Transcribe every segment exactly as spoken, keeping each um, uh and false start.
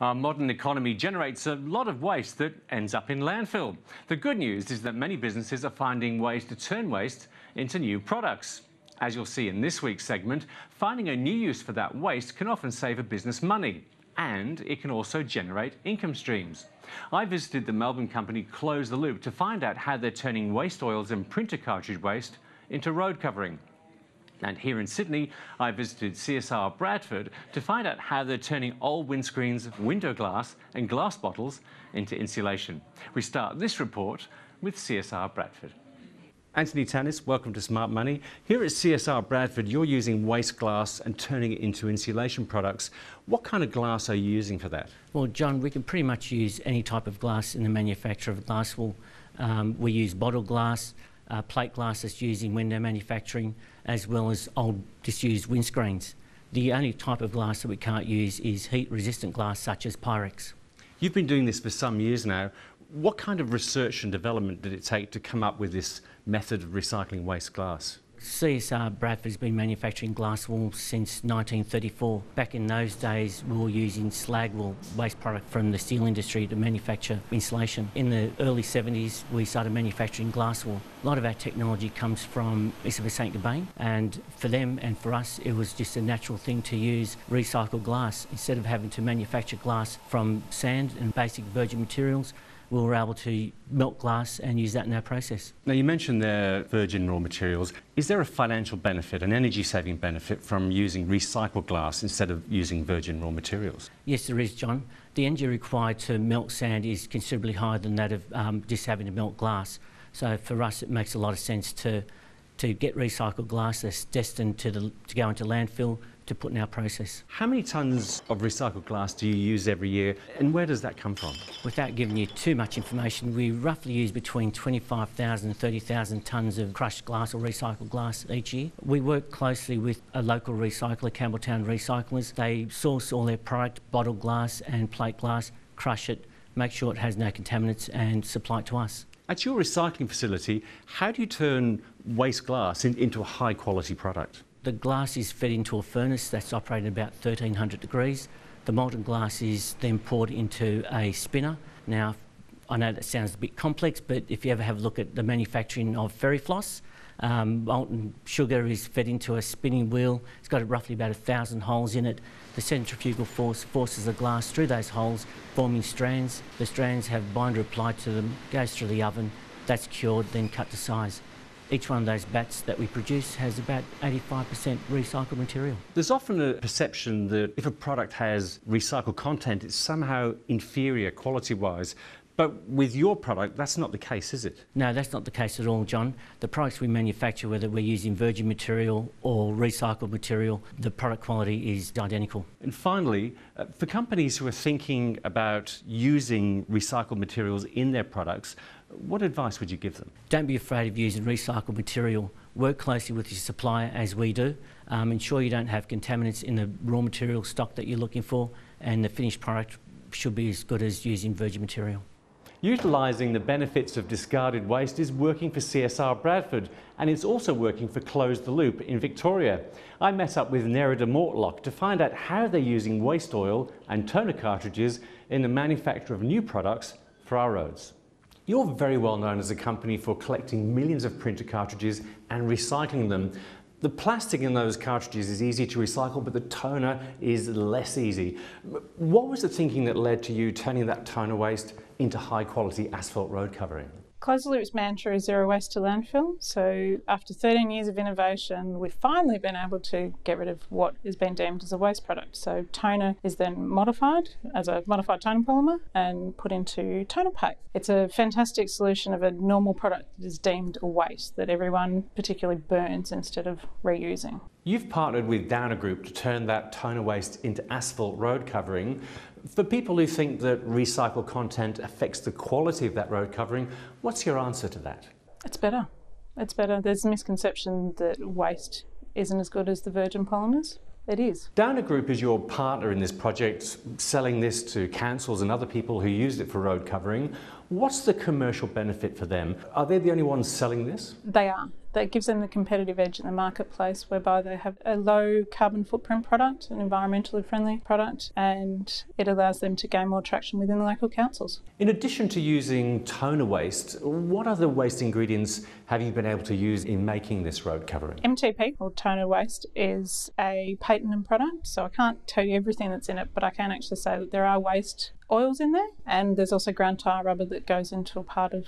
Our modern economy generates a lot of waste that ends up in landfill. The good news is that many businesses are finding ways to turn waste into new products. As you'll see in this week's segment, finding a new use for that waste can often save a business money, and it can also generate income streams. I visited the Melbourne company Close the Loop to find out how they're turning waste oils and printer cartridge waste into road covering. And here in Sydney, I visited C S R Bradford to find out how they're turning old windscreens, window glass and glass bottles into insulation. We start this report with C S R Bradford. Anthony Tannis, welcome to Smart Money. Here at C S R Bradford, you're using waste glass and turning it into insulation products. What kind of glass are you using for that? Well, John, we can pretty much use any type of glass in the manufacture of glass wool. Um, we use bottle glass, uh, plate glass that's used in window manufacturing, as well as old disused windscreens. The only type of glass that we can't use is heat-resistant glass, such as Pyrex. You've been doing this for some years now. What kind of research and development did it take to come up with this method of recycling waste glass? C S R Bradford has been manufacturing glass wool since nineteen thirty-four. Back in those days, we were using slag wool, waste product from the steel industry, to manufacture insulation. In the early seventies, we started manufacturing glass wool. A lot of our technology comes from ISOFA Saint-Gobain, and for them and for us, it was just a natural thing to use recycled glass. Instead of having to manufacture glass from sand and basic virgin materials, we were able to melt glass and use that in our process. Now, you mentioned the virgin raw materials. Is there a financial benefit, an energy-saving benefit, from using recycled glass instead of using virgin raw materials? Yes, there is, John. The energy required to melt sand is considerably higher than that of um, just having to melt glass. So for us, it makes a lot of sense to, to get recycled glass that's destined to, the, to go into landfill, to put in our process. How many tonnes of recycled glass do you use every year, and where does that come from? Without giving you too much information, we roughly use between twenty-five thousand and thirty thousand tonnes of crushed glass or recycled glass each year. We work closely with a local recycler, Campbelltown Recyclers. They source all their product, bottle glass and plate glass, crush it, make sure it has no contaminants and supply it to us. At your recycling facility, how do you turn waste glass in, into a high quality product? The glass is fed into a furnace that's operated about thirteen hundred degrees. The molten glass is then poured into a spinner. Now, I know that sounds a bit complex, but if you ever have a look at the manufacturing of ferry floss, um, molten sugar is fed into a spinning wheel. It's got roughly about a thousand holes in it. The centrifugal force forces the glass through those holes, forming strands. The strands have binder applied to them, goes through the oven, that's cured, then cut to size. Each one of those vats that we produce has about eighty-five percent recycled material. There's often a perception that if a product has recycled content, it's somehow inferior quality-wise. But with your product, that's not the case, is it? No, that's not the case at all, John. The products we manufacture, whether we're using virgin material or recycled material, the product quality is identical. And finally, uh, for companies who are thinking about using recycled materials in their products, what advice would you give them? Don't be afraid of using recycled material. Work closely with your supplier, as we do. Um, ensure you don't have contaminants in the raw material stock that you're looking for, and the finished product should be as good as using virgin material. Utilising the benefits of discarded waste is working for C S R Bradford, and it's also working for Close the Loop in Victoria. I met up with Nerida Mortlock to find out how they're using waste oil and toner cartridges in the manufacture of new products for our roads. You're very well known as a company for collecting millions of printer cartridges and recycling them. The plastic in those cartridges is easy to recycle, but the toner is less easy. What was the thinking that led to you turning that toner waste into high quality asphalt road covering? Close the Loop's mantra is zero waste to landfill. So after thirteen years of innovation, we've finally been able to get rid of what has been deemed as a waste product. So toner is then modified as a modified toner polymer and put into toner paste. It's a fantastic solution of a normal product that is deemed a waste that everyone particularly burns instead of reusing. You've partnered with Downer Group to turn that toner waste into asphalt road covering. For people who think that recycled content affects the quality of that road covering, what's your answer to that? It's better. It's better. There's a misconception that waste isn't as good as the virgin polymers. It is. Downer Group is your partner in this project, selling this to councils and other people who used it for road covering. What's the commercial benefit for them? Are they the only ones selling this? They are. That gives them the competitive edge in the marketplace, whereby they have a low carbon footprint product, an environmentally friendly product, and it allows them to gain more traction within the local councils. In addition to using toner waste, what other waste ingredients have you been able to use in making this road covering? M T P, or toner waste, is a patented product, so I can't tell you everything that's in it, but I can actually say that there are waste oils in there, and there's also ground tar rubber that goes into a part of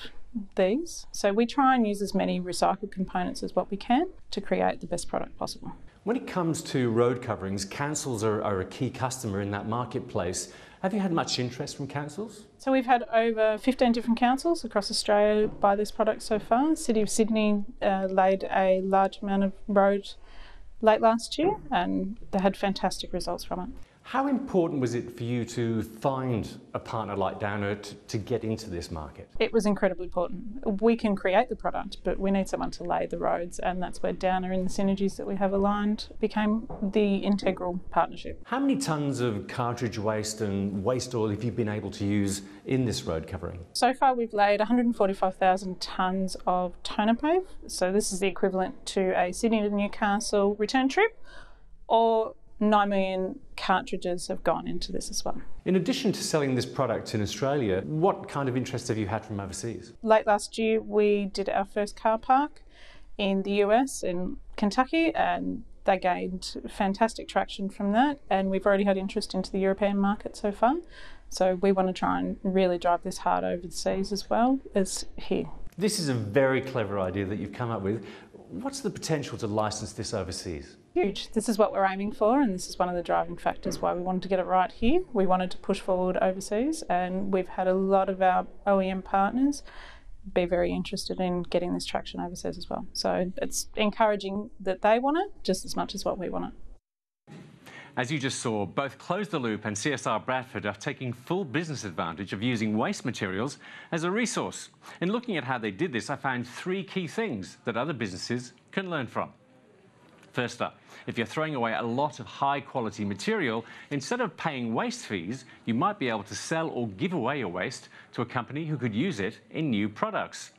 these. So we try and use as many recycled components as what we can to create the best product possible. When it comes to road coverings, councils are, are a key customer in that marketplace. Have you had much interest from councils? So we've had over fifteen different councils across Australia buy this product so far. The City of Sydney uh, laid a large amount of road late last year, and they had fantastic results from it. How important was it for you to find a partner like Downer to, to get into this market? It was incredibly important. We can create the product, but we need someone to lay the roads, and that's where Downer and the synergies that we have aligned became the integral partnership. How many tonnes of cartridge waste and waste oil have you been able to use in this road covering? So far we've laid one hundred forty-five thousand tonnes of toner pave, so this is the equivalent to a Sydney to Newcastle return trip, or nine million cartridges have gone into this as well. In addition to selling this product in Australia, what kind of interest have you had from overseas? Late last year, we did our first car park in the U S, in Kentucky, and they gained fantastic traction from that. And we've already had interest into the European market so far. So we want to try and really drive this hard overseas as well as here. This is a very clever idea that you've come up with. What's the potential to license this overseas? Huge. This is what we're aiming for, and this is one of the driving factors why we wanted to get it right here. We wanted to push forward overseas, and we've had a lot of our O E M partners be very interested in getting this traction overseas as well. So it's encouraging that they want it just as much as what we want it. As you just saw, both Close the Loop and C S R Bradford are taking full business advantage of using waste materials as a resource. In looking at how they did this, I found three key things that other businesses can learn from. First up, if you're throwing away a lot of high-quality material, instead of paying waste fees, you might be able to sell or give away your waste to a company who could use it in new products.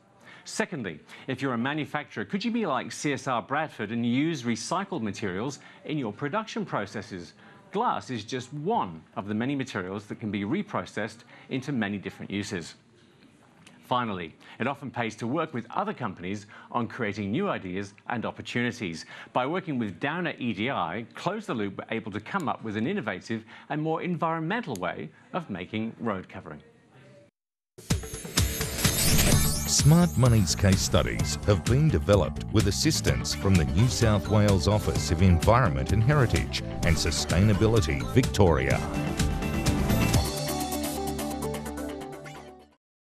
Secondly, if you're a manufacturer, could you be like C S R Bradford and use recycled materials in your production processes? Glass is just one of the many materials that can be reprocessed into many different uses. Finally, it often pays to work with other companies on creating new ideas and opportunities. By working with Downer E D I, Close the Loop were able to come up with an innovative and more environmental way of making road covering. Smart Money's case studies have been developed with assistance from the New South Wales Office of Environment and Heritage and Sustainability Victoria.